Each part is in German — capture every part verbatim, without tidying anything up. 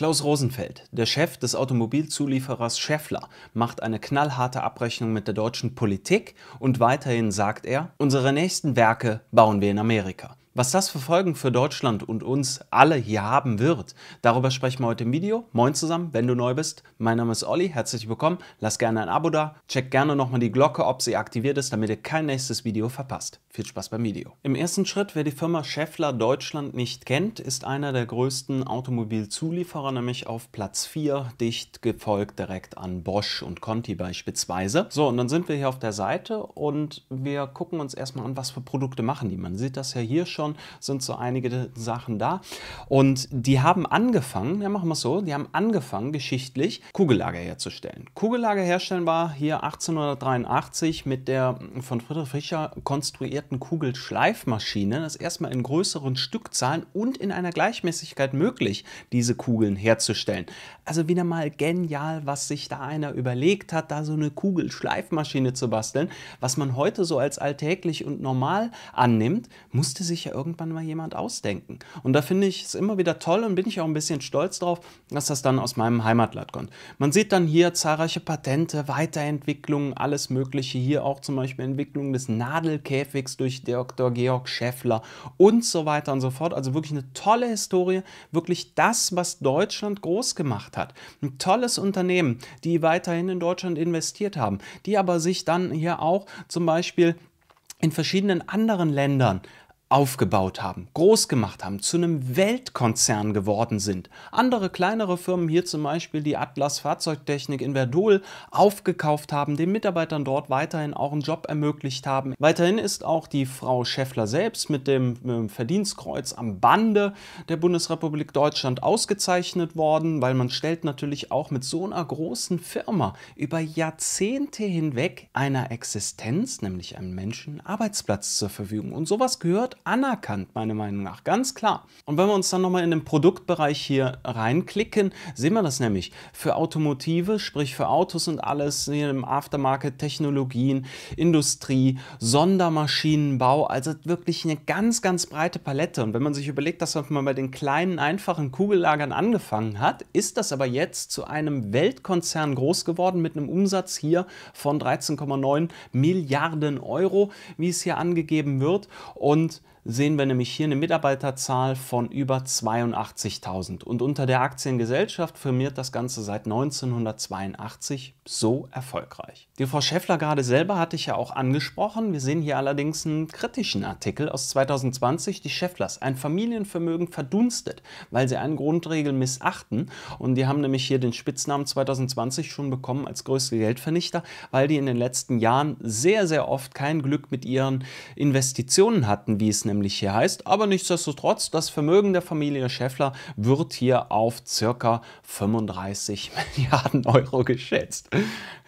Klaus Rosenfeld, der Chef des Automobilzulieferers Schaeffler, macht eine knallharte Abrechnung mit der deutschen Politik und weiterhin sagt er, unsere nächsten Werke bauen wir in Amerika. Was das für Folgen für Deutschland und uns alle hier haben wird, darüber sprechen wir heute im Video. Moin zusammen, wenn du neu bist. Mein Name ist Olli, herzlich willkommen. Lass gerne ein Abo da, check gerne nochmal die Glocke, ob sie aktiviert ist, damit ihr kein nächstes Video verpasst. Viel Spaß beim Video. Im ersten Schritt, wer die Firma Schaeffler Deutschland nicht kennt, ist einer der größten Automobilzulieferer, nämlich auf Platz vier, dicht gefolgt direkt an Bosch und Conti beispielsweise. So, und dann sind wir hier auf der Seite und wir gucken uns erstmal an, was für Produkte machen die. Man sieht das ja hier schon. Sind so einige Sachen da. Und die haben angefangen, ja machen wir es so, die haben angefangen, geschichtlich Kugellager herzustellen. Kugellager herstellen war hier achtzehnhundertdreiundachtzig mit der von Friedrich Fischer konstruierten Kugelschleifmaschine. Das ist erstmal in größeren Stückzahlen und in einer Gleichmäßigkeit möglich, diese Kugeln herzustellen. Also wieder mal genial, was sich da einer überlegt hat, da so eine Kugelschleifmaschine zu basteln. Was man heute so als alltäglich und normal annimmt, musste sich ja irgendwann mal jemand ausdenken. Und da finde ich es immer wieder toll und bin ich auch ein bisschen stolz drauf, dass das dann aus meinem Heimatland kommt. Man sieht dann hier zahlreiche Patente, Weiterentwicklungen, alles Mögliche. Hier auch zum Beispiel Entwicklung des Nadelkäfigs durch Doktor Georg Schaeffler und so weiter und so fort. Also wirklich eine tolle Historie, wirklich das, was Deutschland groß gemacht hat. Ein tolles Unternehmen, die weiterhin in Deutschland investiert haben, die aber sich dann hier auch zum Beispiel in verschiedenen anderen Ländern aufgebaut haben, groß gemacht haben, zu einem Weltkonzern geworden sind. Andere kleinere Firmen, hier zum Beispiel die Atlas Fahrzeugtechnik in Verdul, aufgekauft haben, den Mitarbeitern dort weiterhin auch einen Job ermöglicht haben. Weiterhin ist auch die Frau Schaeffler selbst mit dem, mit dem Verdienstkreuz am Bande der Bundesrepublik Deutschland ausgezeichnet worden, weil man stellt natürlich auch mit so einer großen Firma über Jahrzehnte hinweg einer Existenz, nämlich einem Menschen, einen Arbeitsplatz zur Verfügung. Und sowas gehört anerkannt, meiner Meinung nach, ganz klar. Und wenn wir uns dann nochmal in den Produktbereich hier reinklicken, sehen wir das nämlich für Automotive, sprich für Autos und alles, hier im Aftermarket, Technologien, Industrie, Sondermaschinenbau, also wirklich eine ganz, ganz breite Palette. Und wenn man sich überlegt, dass man bei den kleinen, einfachen Kugellagern angefangen hat, ist das aber jetzt zu einem Weltkonzern groß geworden mit einem Umsatz hier von dreizehn Komma neun Milliarden Euro, wie es hier angegeben wird. Und sehen wir nämlich hier eine Mitarbeiterzahl von über zweiundachtzigtausend. Und unter der Aktiengesellschaft firmiert das Ganze seit neunzehnhundertzweiundachtzig so erfolgreich. Die Frau Schaeffler gerade selber hatte ich ja auch angesprochen. Wir sehen hier allerdings einen kritischen Artikel aus zweitausendzwanzig. Die Schaefflers, ein Familienvermögen verdunstet, weil sie eine Grundregel missachten. Und die haben nämlich hier den Spitznamen zweitausendzwanzig schon bekommen als größte Geldvernichter, weil die in den letzten Jahren sehr, sehr oft kein Glück mit ihren Investitionen hatten, wie es nämlich hier heißt, aber nichtsdestotrotz, das Vermögen der Familie Schaeffler wird hier auf ca. fünfunddreißig Milliarden Euro geschätzt.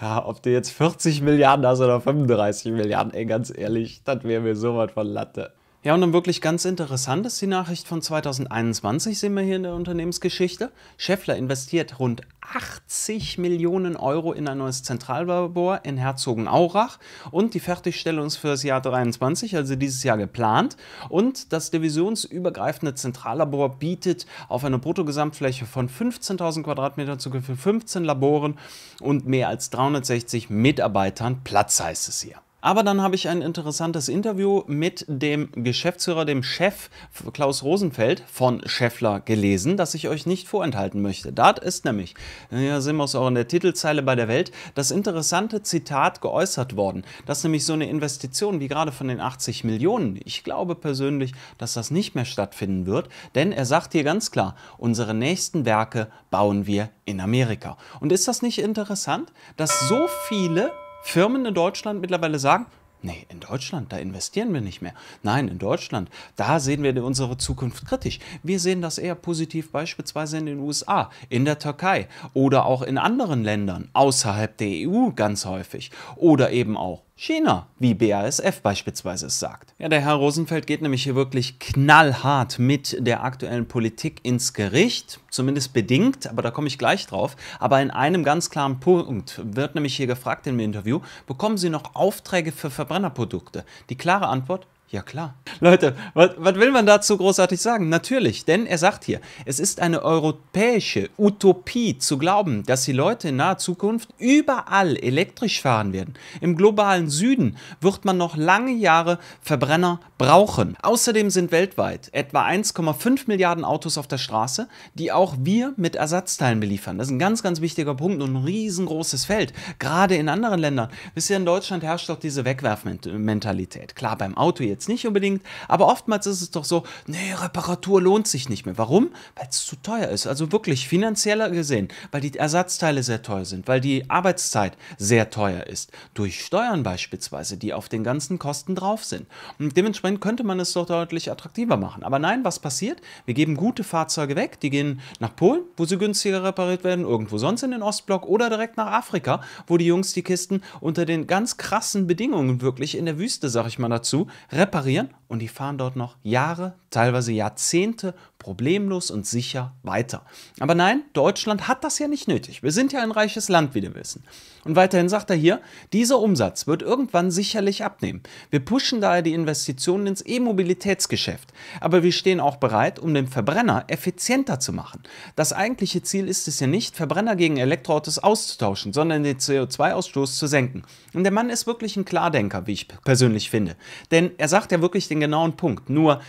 Ja, ob du jetzt vierzig Milliarden hast oder fünfunddreißig Milliarden, ey, ganz ehrlich, das wäre mir so was von Latte. Ja, und dann wirklich ganz interessant ist die Nachricht von zweitausendeinundzwanzig, sehen wir hier in der Unternehmensgeschichte. Schaeffler investiert rund achtzig Millionen Euro in ein neues Zentrallabor in Herzogenaurach und die Fertigstellung ist für das Jahr dreiundzwanzig, also dieses Jahr geplant. Und das divisionsübergreifende Zentrallabor bietet auf eine Bruttogesamtfläche von fünfzehntausend Quadratmetern Zugriff für fünfzehn Laboren und mehr als dreihundertsechzig Mitarbeitern Platz, heißt es hier. Aber dann habe ich ein interessantes Interview mit dem Geschäftsführer, dem Chef Klaus Rosenfeld von Schaeffler gelesen, das ich euch nicht vorenthalten möchte. Da ist nämlich, ja, sehen wir es auch in der Titelzeile bei der Welt, das interessante Zitat geäußert worden, dass nämlich so eine Investition wie gerade von den achtzig Millionen, ich glaube persönlich, dass das nicht mehr stattfinden wird, denn er sagt hier ganz klar, unsere nächsten Werke bauen wir in Amerika. Und ist das nicht interessant, dass so viele Firmen in Deutschland mittlerweile sagen, nee, in Deutschland, da investieren wir nicht mehr. Nein, in Deutschland, da sehen wir unsere Zukunft kritisch. Wir sehen das eher positiv beispielsweise in den U S A, in der Türkei oder auch in anderen Ländern außerhalb der E U ganz häufig oder eben auch China, wie B A S F beispielsweise es sagt. Ja, der Herr Rosenfeld geht nämlich hier wirklich knallhart mit der aktuellen Politik ins Gericht, zumindest bedingt, aber da komme ich gleich drauf. Aber in einem ganz klaren Punkt wird nämlich hier gefragt im Interview, bekommen Sie noch Aufträge für Verbrennerprodukte? Die klare Antwort, Ja klar. Leute, was will man dazu großartig sagen? Natürlich, denn er sagt hier, es ist eine europäische Utopie zu glauben, dass die Leute in naher Zukunft überall elektrisch fahren werden. Im globalen Süden wird man noch lange Jahre Verbrenner brauchen. Außerdem sind weltweit etwa eins Komma fünf Milliarden Autos auf der Straße, die auch wir mit Ersatzteilen beliefern. Das ist ein ganz, ganz wichtiger Punkt und ein riesengroßes Feld, gerade in anderen Ländern. Wisst ihr, in Deutschland herrscht doch diese Wegwerfmentalität. Klar, beim Auto jetzt nicht unbedingt, aber oftmals ist es doch so, nee, Reparatur lohnt sich nicht mehr. Warum? Weil es zu teuer ist. Also wirklich finanzieller gesehen, weil die Ersatzteile sehr teuer sind, weil die Arbeitszeit sehr teuer ist. Durch Steuern beispielsweise, die auf den ganzen Kosten drauf sind. Und dementsprechend könnte man es doch deutlich attraktiver machen. Aber nein, was passiert? Wir geben gute Fahrzeuge weg, die gehen nach Polen, wo sie günstiger repariert werden, irgendwo sonst in den Ostblock oder direkt nach Afrika, wo die Jungs die Kisten unter den ganz krassen Bedingungen wirklich in der Wüste, sag ich mal dazu, reparieren und die fahren dort noch Jahre, teilweise Jahrzehnte problemlos und sicher weiter. Aber nein, Deutschland hat das ja nicht nötig. Wir sind ja ein reiches Land, wie wir wissen. Und weiterhin sagt er hier, dieser Umsatz wird irgendwann sicherlich abnehmen. Wir pushen daher die Investitionen ins E-Mobilitätsgeschäft. Aber wir stehen auch bereit, um den Verbrenner effizienter zu machen. Das eigentliche Ziel ist es ja nicht, Verbrenner gegen Elektroautos auszutauschen, sondern den C O zwei Ausstoß zu senken. Und der Mann ist wirklich ein Klardenker, wie ich persönlich finde. Denn er sagt ja wirklich den genauen Punkt. Nur,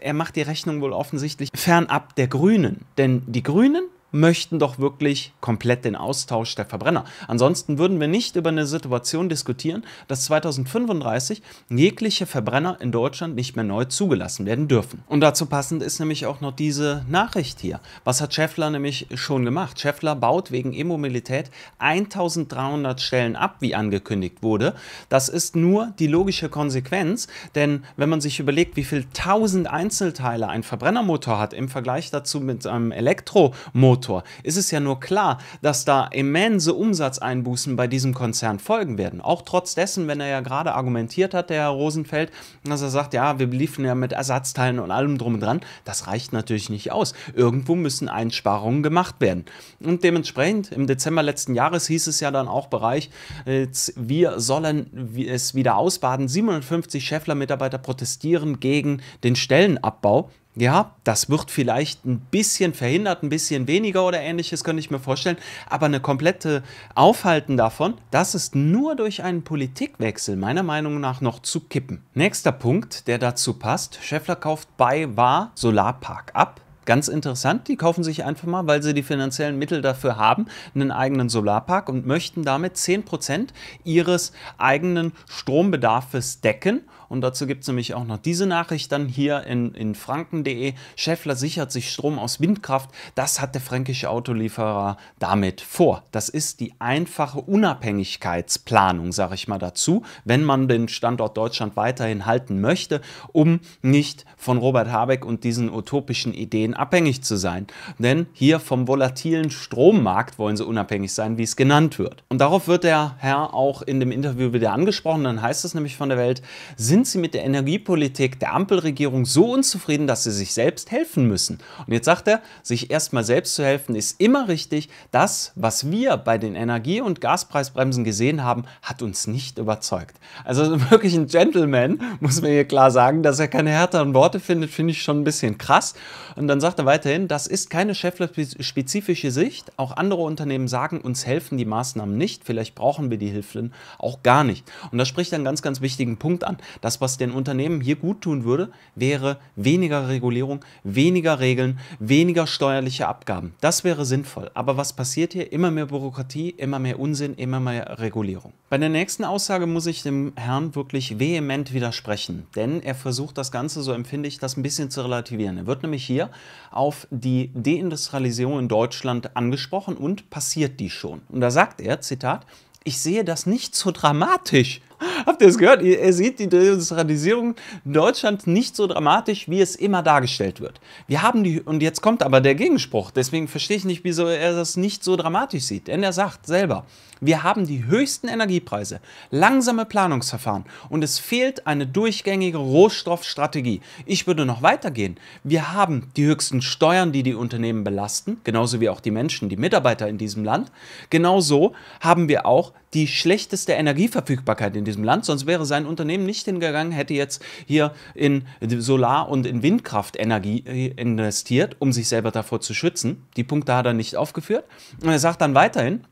er macht die Rechnung wohl offensichtlich fernab der Grünen. Denn die Grünen möchten doch wirklich komplett den Austausch der Verbrenner. Ansonsten würden wir nicht über eine Situation diskutieren, dass zweitausendfünfunddreißig jegliche Verbrenner in Deutschland nicht mehr neu zugelassen werden dürfen. Und dazu passend ist nämlich auch noch diese Nachricht hier. Was hat Schaeffler nämlich schon gemacht? Schaeffler baut wegen E-Mobilität eintausenddreihundert Stellen ab, wie angekündigt wurde. Das ist nur die logische Konsequenz, denn wenn man sich überlegt, wie viel tausend Einzelteile ein Verbrennermotor hat im Vergleich dazu mit einem Elektromotor, ist es ja nur klar, dass da immense Umsatzeinbußen bei diesem Konzern folgen werden. Auch trotz dessen, wenn er ja gerade argumentiert hat, der Herr Rosenfeld, dass er sagt, ja, wir beliefern ja mit Ersatzteilen und allem drum und dran. Das reicht natürlich nicht aus. Irgendwo müssen Einsparungen gemacht werden. Und dementsprechend, im Dezember letzten Jahres hieß es ja dann auch Bereich, wir sollen es wieder ausbaden. siebenundfünfzig Schaeffler-Mitarbeiter protestieren gegen den Stellenabbau. Ja, das wird vielleicht ein bisschen verhindert, ein bisschen weniger oder ähnliches, könnte ich mir vorstellen. Aber eine komplette Aufhalten davon, das ist nur durch einen Politikwechsel meiner Meinung nach noch zu kippen. Nächster Punkt, der dazu passt. Schaeffler kauft bei W A Solarpark ab. Ganz interessant, die kaufen sich einfach mal, weil sie die finanziellen Mittel dafür haben, einen eigenen Solarpark und möchten damit zehn Prozent ihres eigenen Strombedarfes decken. Und dazu gibt es nämlich auch noch diese Nachricht dann hier in, in franken punkt de. Schaeffler sichert sich Strom aus Windkraft. Das hat der fränkische Autolieferer damit vor. Das ist die einfache Unabhängigkeitsplanung, sage ich mal dazu, wenn man den Standort Deutschland weiterhin halten möchte, um nicht von Robert Habeck und diesen utopischen Ideen abhängig zu sein. Denn hier vom volatilen Strommarkt wollen sie unabhängig sein, wie es genannt wird. Und darauf wird der Herr auch in dem Interview wieder angesprochen. Dann heißt es nämlich von der Welt, sind Sind sie mit der Energiepolitik der Ampelregierung so unzufrieden, dass sie sich selbst helfen müssen? Und jetzt sagt er, sich erstmal selbst zu helfen ist immer richtig. Das, was wir bei den Energie- und Gaspreisbremsen gesehen haben, hat uns nicht überzeugt. Also wirklich ein Gentleman, muss man hier klar sagen, dass er keine härteren Worte findet, finde ich schon ein bisschen krass. Und dann sagt er weiterhin, das ist keine Schaeffler-spezifische Sicht. Auch andere Unternehmen sagen, uns helfen die Maßnahmen nicht. Vielleicht brauchen wir die Hilfen auch gar nicht. Und das spricht einen ganz, ganz wichtigen Punkt an. Das, was den Unternehmen hier gut tun würde, wäre weniger Regulierung, weniger Regeln, weniger steuerliche Abgaben. Das wäre sinnvoll. Aber was passiert hier? Immer mehr Bürokratie, immer mehr Unsinn, immer mehr Regulierung. Bei der nächsten Aussage muss ich dem Herrn wirklich vehement widersprechen, denn er versucht das Ganze, so empfinde ich das, ein bisschen zu relativieren. Er wird nämlich hier auf die Deindustrialisierung in Deutschland angesprochen und passiert die schon. Und da sagt er, Zitat, ich sehe das nicht so dramatisch. Habt ihr es gehört? Er sieht die Deindustrialisierung in Deutschland nicht so dramatisch, wie es immer dargestellt wird. Wir haben die, und jetzt kommt aber der Gegenspruch, deswegen verstehe ich nicht, wieso er das nicht so dramatisch sieht. Denn er sagt selber, wir haben die höchsten Energiepreise, langsame Planungsverfahren und es fehlt eine durchgängige Rohstoffstrategie. Ich würde noch weitergehen. Wir haben die höchsten Steuern, die die Unternehmen belasten, genauso wie auch die Menschen, die Mitarbeiter in diesem Land. Genauso haben wir auch die schlechteste Energieverfügbarkeit in diesem Land, sonst wäre sein Unternehmen nicht hingegangen, hätte jetzt hier in Solar- und in Windkraftenergie investiert, um sich selber davor zu schützen. Die Punkte hat er nicht aufgeführt. Und er sagt dann weiterhin,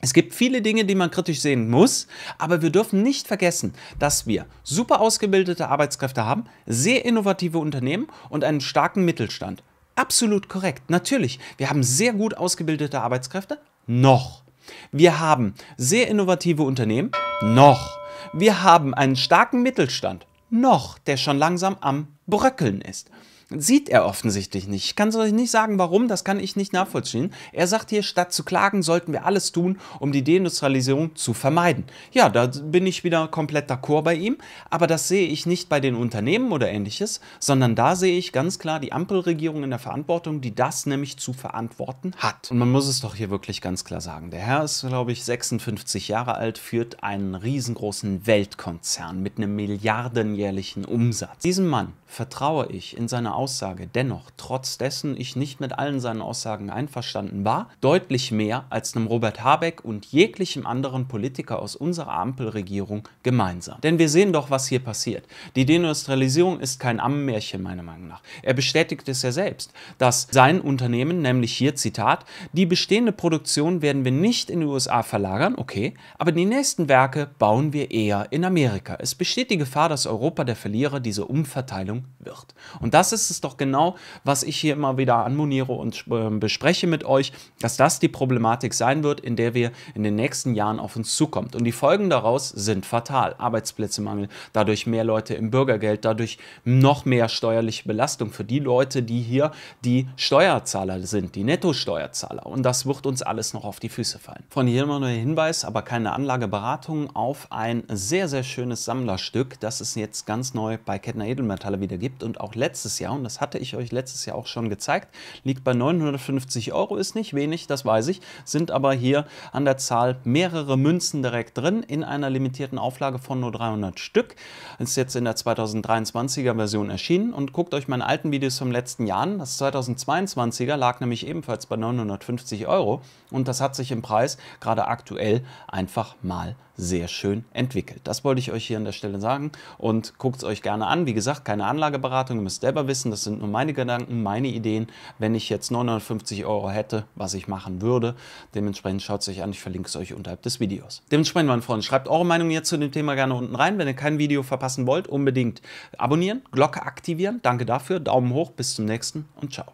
es gibt viele Dinge, die man kritisch sehen muss, aber wir dürfen nicht vergessen, dass wir super ausgebildete Arbeitskräfte haben, sehr innovative Unternehmen und einen starken Mittelstand. Absolut korrekt, natürlich. Wir haben sehr gut ausgebildete Arbeitskräfte, noch. Wir haben sehr innovative Unternehmen, noch. Wir haben einen starken Mittelstand, noch, der schon langsam am Bröckeln ist. Sieht er offensichtlich nicht. Ich kann es euch nicht sagen, warum, das kann ich nicht nachvollziehen. Er sagt hier, statt zu klagen, sollten wir alles tun, um die Deindustrialisierung zu vermeiden. Ja, da bin ich wieder komplett d'accord bei ihm, aber das sehe ich nicht bei den Unternehmen oder ähnliches, sondern da sehe ich ganz klar die Ampelregierung in der Verantwortung, die das nämlich zu verantworten hat. Und man muss es doch hier wirklich ganz klar sagen. Der Herr ist, glaube ich, sechsundfünfzig Jahre alt, führt einen riesengroßen Weltkonzern mit einem milliardenjährlichen Umsatz. Diesem Mann vertraue ich in seiner Aussage dennoch, trotz dessen ich nicht mit allen seinen Aussagen einverstanden war, deutlich mehr als einem Robert Habeck und jeglichem anderen Politiker aus unserer Ampelregierung gemeinsam. Denn wir sehen doch, was hier passiert. Die Deindustrialisierung ist kein Ammenmärchen, meiner Meinung nach. Er bestätigt es ja selbst, dass sein Unternehmen, nämlich hier, Zitat, die bestehende Produktion werden wir nicht in die U S A verlagern, okay, aber die nächsten Werke bauen wir eher in Amerika. Es besteht die Gefahr, dass Europa der Verlierer dieser Umverteilung wird. Und das ist Das ist doch genau, was ich hier immer wieder anmoniere und äh, bespreche mit euch, dass das die Problematik sein wird, in der wir in den nächsten Jahren auf uns zukommt. Und die Folgen daraus sind fatal. Arbeitsplätzemangel, dadurch mehr Leute im Bürgergeld, dadurch noch mehr steuerliche Belastung für die Leute, die hier die Steuerzahler sind, die Nettosteuerzahler. Und das wird uns alles noch auf die Füße fallen. Von hier immer nur ein Hinweis, aber keine Anlageberatung auf ein sehr, sehr schönes Sammlerstück, das es jetzt ganz neu bei Kettner Edelmetalle wieder gibt und auch letztes Jahr, und das hatte ich euch letztes Jahr auch schon gezeigt, liegt bei neunhundertfünfzig Euro, ist nicht wenig, das weiß ich, sind aber hier an der Zahl mehrere Münzen direkt drin, in einer limitierten Auflage von nur dreihundert Stück, ist jetzt in der zweitausenddreiundzwanziger Version erschienen und guckt euch meine alten Videos vom letzten Jahr an, das zweitausendzweiundzwanziger lag nämlich ebenfalls bei neunhundertfünfzig Euro und das hat sich im Preis gerade aktuell einfach mal sehr schön entwickelt. Das wollte ich euch hier an der Stelle sagen und guckt es euch gerne an. Wie gesagt, keine Anlageberatung, ihr müsst selber wissen, das sind nur meine Gedanken, meine Ideen. Wenn ich jetzt neunhundertfünfzig Euro hätte, was ich machen würde, dementsprechend schaut es euch an, ich verlinke es euch unterhalb des Videos. Dementsprechend, meine Freunde, schreibt eure Meinung jetzt zu dem Thema gerne unten rein. Wenn ihr kein Video verpassen wollt, unbedingt abonnieren, Glocke aktivieren. Danke dafür, Daumen hoch, bis zum nächsten und ciao.